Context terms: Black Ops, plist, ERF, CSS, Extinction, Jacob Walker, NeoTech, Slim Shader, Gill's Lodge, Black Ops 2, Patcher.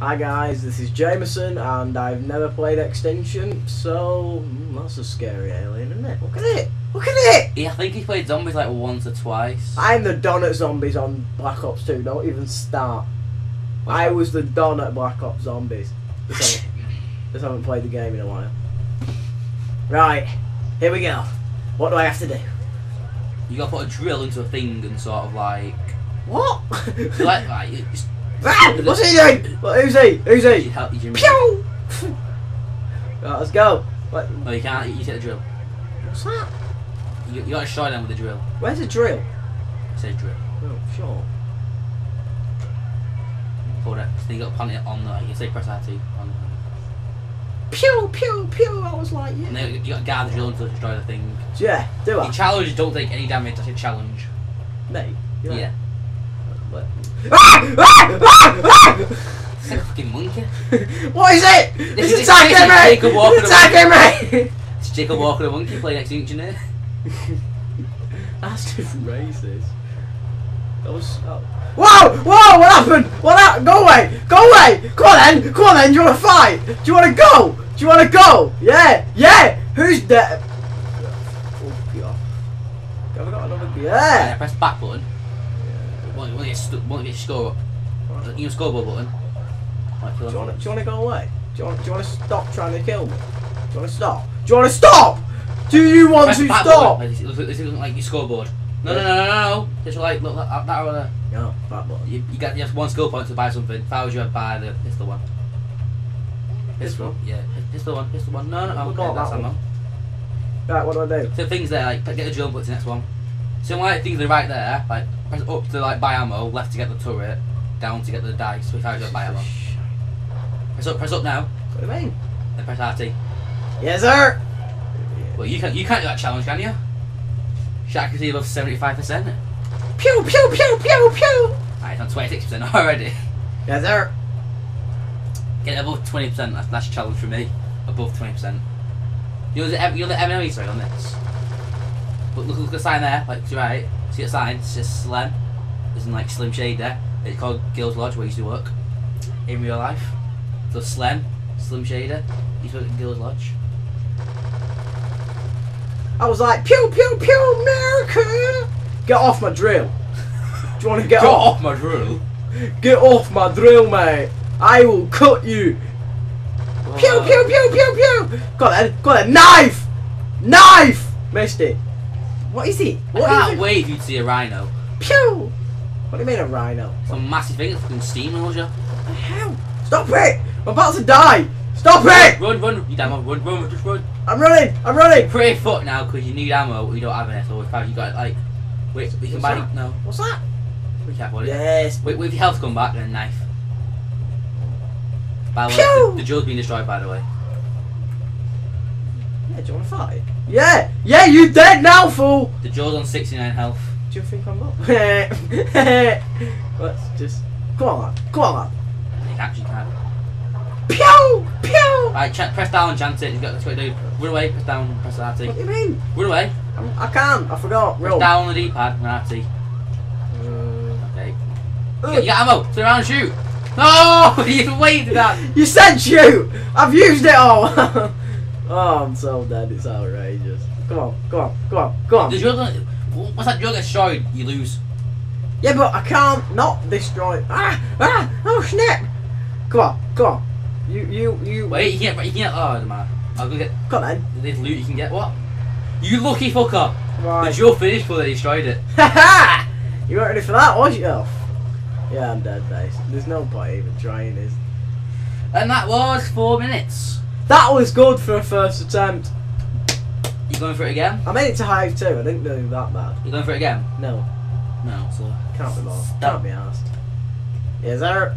Hi guys, this is Jameson and I've never played Extinction, so that's a scary alien, isn't it? Look at it! Look at it! Yeah, I think he played zombies like once or twice. I'm the Don at zombies on Black Ops 2, don't even start. I was the Don at Black Ops zombies. Just haven't played the game in a while. Right, here we go. What do I have to do? You gotta put a drill into a thing and sort of like... What? like just... Ah, what's he doing? Who's he? Pew! Right, let's go. What? No, you can't. You take the drill. What's that? You got to destroy them with the drill. Where's the drill? It says drill. Oh, sure. Hold it. So you got to plant it on the... You say press RT. Pew, pew, pew. I was like, yeah. And then you got to guard the drill until you destroy the thing. Yeah, do I? Your challenge is don't take any damage. That's your challenge. Mate? Yeah. Like, it's like a fucking monkey. What is it? It's attacking me! It's attacking me! It's Jacob Walker the monkey playing Extinction here. That's just racist. That was... Oh. Whoa! Whoa! What happened? What happened? Go away! Go away! Come on then! Come on then! Do you want to fight? Do you want to go? Do you want to go? Yeah! Yeah! Who's dead? Oh, God. Have I got another... Yeah! Press back button. Won't get score up. You scoreboard button. Right, do you want to go away? Do you want to stop trying to kill me? Do you want to stop? Do you want to stop? Do you want to stop? Button. This isn't like your scoreboard. No. It's like look that over there. No, that button. You have one skill point to buy something. If I was you, I'd buy the pistol one. Pistol? Yeah. Pistol one. No. Okay, that's ammo. Right, what do I do? So things there, like get the drill, put the next one. So like things are right there, like press up to like buy ammo, left to get the turret, down to get the dice. So if I don't buy ammo, press up now. What do you mean? Then press RT. Yes, sir. Well, you can't do that challenge, can you? Shaq is above 75%. Pew pew pew pew pew. Alright, it's on 26% already. Yes, sir. Get above 20%. That's a challenge for me. Above 20%. You're the M&M Easter egg on this. Look at the sign there, like to your right. See the sign? It says Slim. It's in like Slim Shader. It's called Gill's Lodge, where I used to work in real life. So Slim Shader. I used to work at Gill's Lodge. I was like, pew pew pew, America! Get off my drill. Do you want to get off my drill? Get off my drill, mate. I will cut you. Whoa. Pew pew pew pew pew. Got a knife. Knife. Missed it. What is it? I can't wait if you'd see a rhino. Pew! What do you mean a rhino? Some massive thing that fucking steamrolls you. What the hell? Stop it! I'm about to die! Stop it! Run! You damn well, run, just run. I'm running! Pray foot now, because you need ammo, you don't have any, so you got it like... Wait, we can buy... No. What's that? We can't afford it. Yes. Wait, if your health come back, then a knife. By the way, the jewel's been destroyed, by the way. Yeah, do you want to fight? Yeah! Yeah, you dead now, fool! The jaw's on 69 health. Do you think I'm not? Let's just... Come on! It actually can. Pew! Pew! Right, press down and chant it. That's what you do. Run away, press down, press RT. What do you mean? Run away. I can't, I forgot. Press down on the D-pad and RT. Okay. You got ammo! Turn around and shoot! No! You waited that! You said shoot! I've used it all! Oh, I'm so dead, it's outrageous. Come on. What's that drill destroyed? You lose. Yeah, but I can't not destroy. Oh snap! Come on. You. Wait, you can get, oh, it doesn't matter. I'll go get. Come on then. There's loot you can get, what? You lucky fucker! Right. The drill finished before they destroyed it. Ha! You weren't ready for that, was you? Oh. Yeah, I'm dead, guys. There's no point even trying this. And that was 4 minutes. That was good for a first attempt. You going for it again? I made it to Hive 2, I didn't do that bad. You going for it again? No. So can't be arsed. Yes, sir.